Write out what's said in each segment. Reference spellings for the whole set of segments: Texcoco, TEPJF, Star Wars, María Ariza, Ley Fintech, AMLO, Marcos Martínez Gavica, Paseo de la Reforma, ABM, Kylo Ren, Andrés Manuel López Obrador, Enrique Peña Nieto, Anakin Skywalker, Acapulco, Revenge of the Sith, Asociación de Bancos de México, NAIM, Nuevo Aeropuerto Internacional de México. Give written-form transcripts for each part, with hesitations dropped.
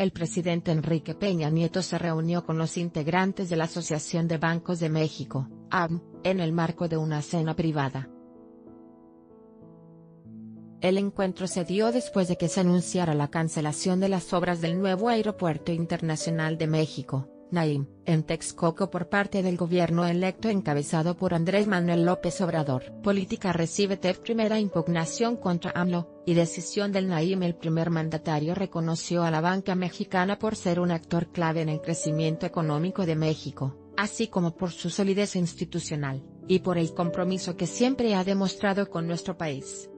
El presidente Enrique Peña Nieto se reunió con los integrantes de la Asociación de Bancos de México, ABM, en el marco de una cena privada. El encuentro se dio después de que se anunciara la cancelación de las obras del Nuevo Aeropuerto Internacional de México, NAIM, en Texcoco por parte del gobierno electo encabezado por Andrés Manuel López Obrador. Política recibe TEPJF primera impugnación contra AMLO, y decisión del NAIM. El primer mandatario reconoció a la banca mexicana por ser un actor clave en el crecimiento económico de México, así como por su solidez institucional, y por el compromiso que siempre ha demostrado con nuestro país.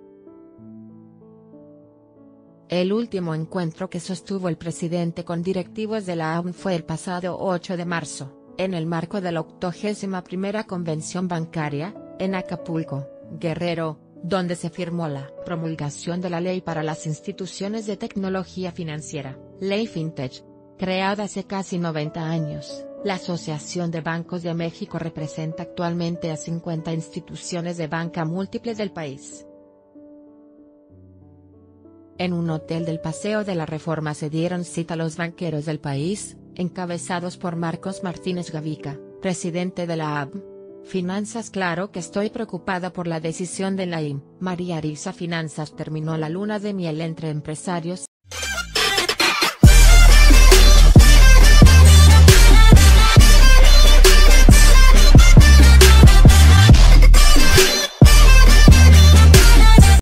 El último encuentro que sostuvo el presidente con directivos de la ABM fue el pasado 8 de marzo, en el marco de la 81ª Convención Bancaria, en Acapulco, Guerrero, donde se firmó la promulgación de la Ley para las Instituciones de Tecnología Financiera, Ley Fintech. Creada hace casi 90 años, la Asociación de Bancos de México representa actualmente a 50 instituciones de banca múltiples del país. En un hotel del Paseo de la Reforma se dieron cita a los banqueros del país, encabezados por Marcos Martínez Gavica, presidente de la ABM. Finanzas. Claro que estoy preocupada por la decisión de la ABM. María Ariza. Finanzas terminó la luna de miel entre empresarios